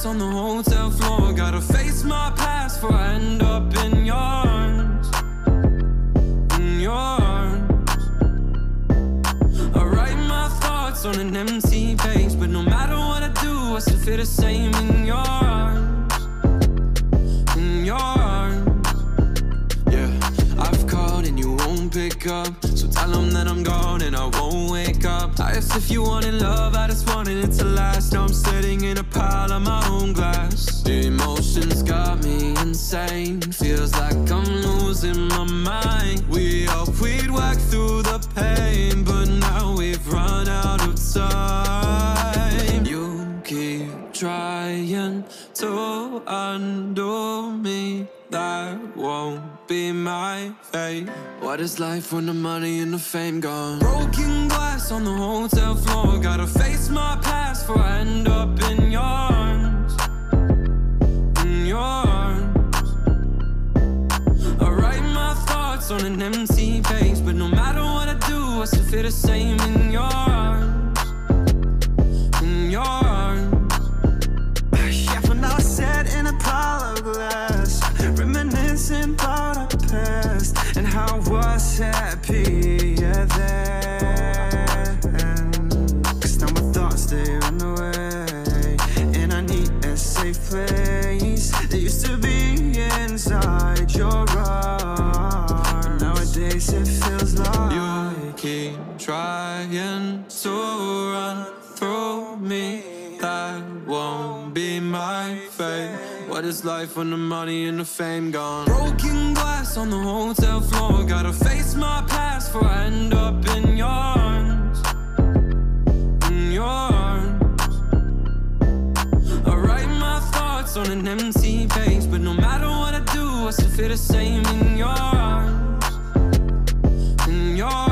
ass on the hotel floor. Gotta face my past before I end up in your arms, in your arms. I write my thoughts on an empty page, but no matter what I do, I still feel the same in your arms, in your arms. Yeah, I've called and you won't pick up, so tell them that I'm gone and I won't wake up. I asked if you wanted love, I just wanted it to last. Now I'm sitting in a pile of my own glass. The emotions got me insane, feels like I'm losing my mind. We hoped we'd work through the pain, but now we've run out of time. You keep trying to undo me, that won't be my fate. What is life when the money and the fame gone? Broken glass on the hotel floor. Gotta face my past before I end up in your arms, in your arms. I write my thoughts on an empty page, but no matter what I do, I still feel the same in your arms, in your arms. Yeah, when I was set in a pile of glass, reminiscing about our past and how I was happier then. 'Cause now my thoughts, they run away, and I need a safe place. It used to be inside your arms, nowadays it feels like you keep trying to run through me. That won't be my fate. What is life when the money and the fame gone? Broken glass on the hotel floor. Gotta face my past before I end up in your arms, in your arms. I write my thoughts on an empty page, but no matter what I do, I still feel the same in your arms, in your arms.